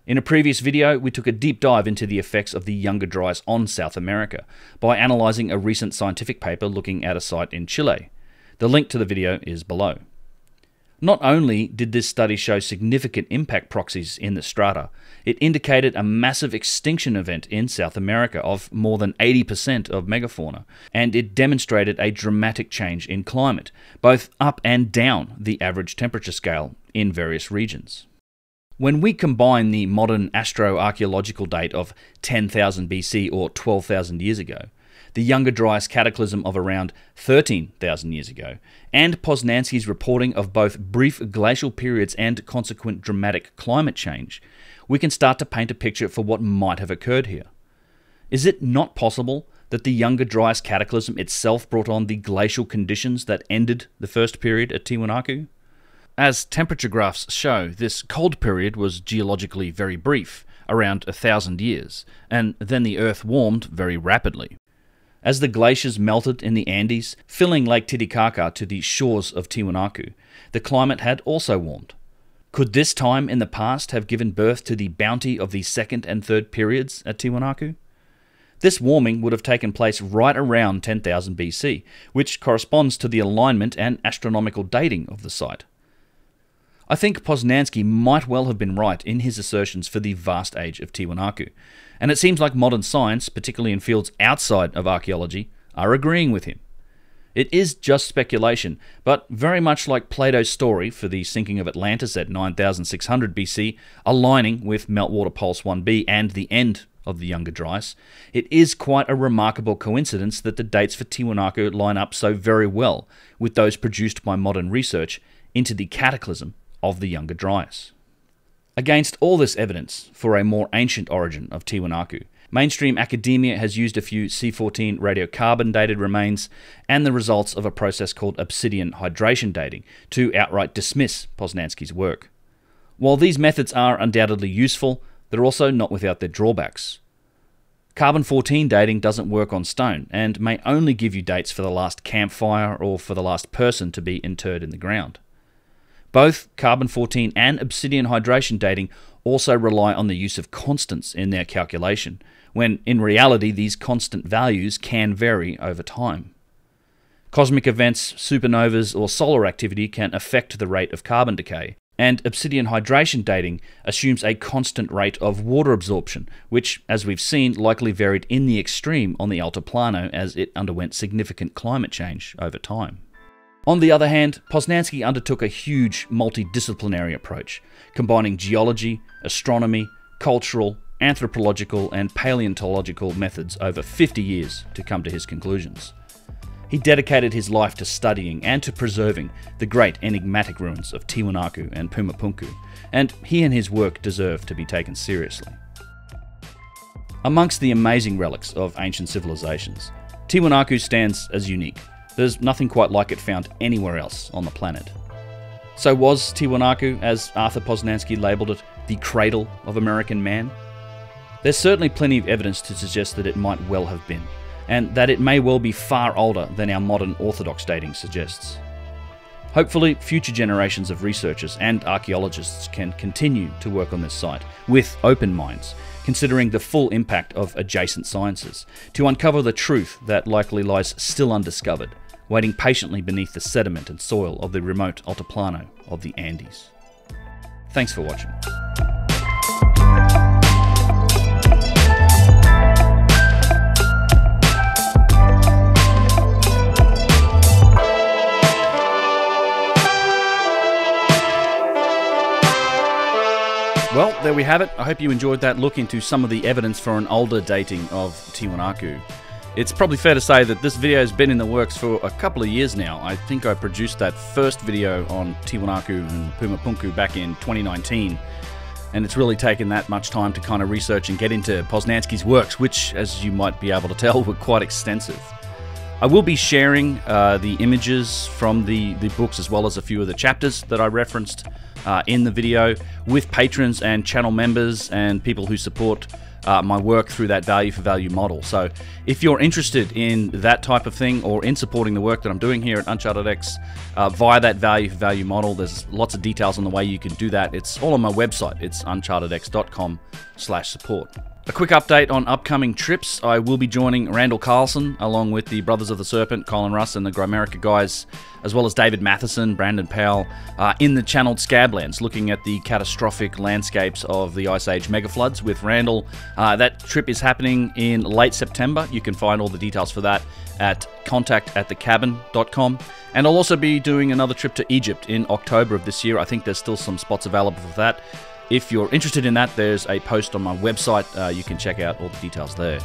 In a previous video, we took a deep dive into the effects of the Younger Dryas on South America by analysing a recent scientific paper looking at a site in Chile. The link to the video is below. Not only did this study show significant impact proxies in the strata, it indicated a massive extinction event in South America of more than 80% of megafauna, and it demonstrated a dramatic change in climate, both up and down the average temperature scale in various regions. When we combine the modern astro-archaeological date of 10,000 BC or 12,000 years ago, the Younger Dryas cataclysm of around 13,000 years ago, and Posnansky's reporting of both brief glacial periods and consequent dramatic climate change, we can start to paint a picture for what might have occurred here. Is it not possible that the Younger Dryas cataclysm itself brought on the glacial conditions that ended the first period at Tiwanaku? As temperature graphs show, this cold period was geologically very brief, around 1,000 years, and then the Earth warmed very rapidly. As the glaciers melted in the Andes, filling Lake Titicaca to the shores of Tiwanaku, the climate had also warmed. Could this time in the past have given birth to the bounty of the second and third periods at Tiwanaku? This warming would have taken place right around 10,000 BC, which corresponds to the alignment and astronomical dating of the site. I think Posnansky might well have been right in his assertions for the vast age of Tiwanaku, and it seems like modern science, particularly in fields outside of archaeology, are agreeing with him. It is just speculation, but very much like Plato's story for the sinking of Atlantis at 9600 BC, aligning with Meltwater Pulse 1b and the end of the Younger Dryas, it is quite a remarkable coincidence that the dates for Tiwanaku line up so very well with those produced by modern research into the cataclysm of the Younger Dryas. Against all this evidence for a more ancient origin of Tiwanaku, mainstream academia has used a few C14 radiocarbon dated remains and the results of a process called obsidian hydration dating to outright dismiss Posnansky's work. While these methods are undoubtedly useful, they're also not without their drawbacks. Carbon-14 dating doesn't work on stone and may only give you dates for the last campfire or for the last person to be interred in the ground. Both carbon-14 and obsidian hydration dating also rely on the use of constants in their calculation, when in reality these constant values can vary over time. Cosmic events, supernovas, or solar activity can affect the rate of carbon decay, and obsidian hydration dating assumes a constant rate of water absorption, which, as we've seen, likely varied in the extreme on the Altiplano as it underwent significant climate change over time. On the other hand, Posnansky undertook a huge multidisciplinary approach, combining geology, astronomy, cultural, anthropological, and paleontological methods over 50 years to come to his conclusions. He dedicated his life to studying and to preserving the great enigmatic ruins of Tiwanaku and Pumapunku, and he and his work deserve to be taken seriously. Amongst the amazing relics of ancient civilizations, Tiwanaku stands as unique. There's nothing quite like it found anywhere else on the planet. So was Tiwanaku, as Arthur Posnansky labelled it, the cradle of American man? There's certainly plenty of evidence to suggest that it might well have been, and that it may well be far older than our modern orthodox dating suggests. Hopefully, future generations of researchers and archaeologists can continue to work on this site with open minds, considering the full impact of adjacent sciences, to uncover the truth that likely lies still undiscovered, waiting patiently beneath the sediment and soil of the remote Altiplano of the Andes. Thanks for watching. Well, there we have it. I hope you enjoyed that look into some of the evidence for an older dating of Tiwanaku. It's probably fair to say that this video has been in the works for a couple of years now. I think I produced that first video on Tiwanaku and Pumapunku back in 2019, and it's really taken that much time to kind of research and get into Posnansky's works, which, as you might be able to tell, were quite extensive. I will be sharing the images from the books as well as a few of the chapters that I referenced in the video with patrons and channel members and people who support my work through that value for value model. So if you're interested in that type of thing or in supporting the work that I'm doing here at Uncharted X via that value for value model, there's lots of details on the way you can do that. It's all on my website. It's unchartedx.com/support. A quick update on upcoming trips. I will be joining Randall Carlson along with the Brothers of the Serpent, Colin Russ and the Grimerica guys, as well as David Matheson, Brandon Powell, in the Channeled Scablands, looking at the catastrophic landscapes of the Ice Age megafloods with Randall. That trip is happening in late September. You can find all the details for that at contact@thecabin.com. And I'll also be doing another trip to Egypt in October of this year. I think there's still some spots available for that. If you're interested in that, there's a post on my website. You can check out all the details there.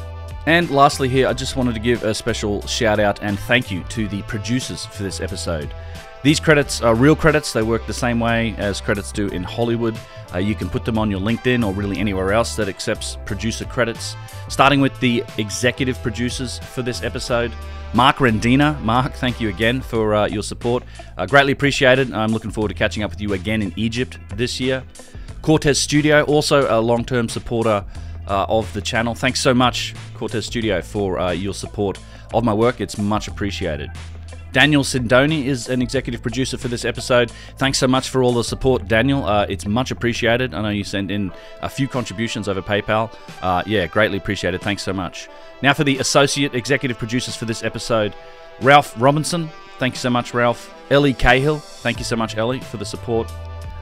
And lastly here, I just wanted to give a special shout out and thank you to the producers for this episode. These credits are real credits. They work the same way as credits do in Hollywood. You can put them on your LinkedIn or really anywhere else that accepts producer credits. Starting with the executive producers for this episode, Mark Rendina. Mark, thank you again for your support. Greatly appreciated. I'm looking forward to catching up with you again in Egypt this year. Cortes Studio, also a long-term supporter of the channel. Thanks so much, Cortes Studio, for your support of my work. It's much appreciated. Daniel Sindoni is an executive producer for this episode. Thanks so much for all the support, Daniel. It's much appreciated. I know you sent in a few contributions over PayPal. Yeah, greatly appreciated. Thanks so much. Now for the associate executive producers for this episode, Ralph Robinson. Thank you so much, Ralph. Ellie Cahill. Thank you so much, Ellie, for the support.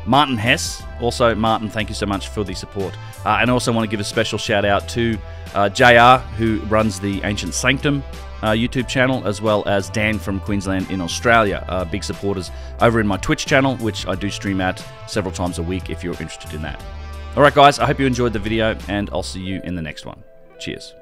Martin Hess. Also, Martin, thank you so much for the support. And also want to give a special shout out to JR, who runs the Ancient Sanctum YouTube channel, as well as Dan from Queensland in Australia. Big supporters over in my Twitch channel, which I do stream at several times a week if you're interested in that. All right, guys, I hope you enjoyed the video, and I'll see you in the next one. Cheers.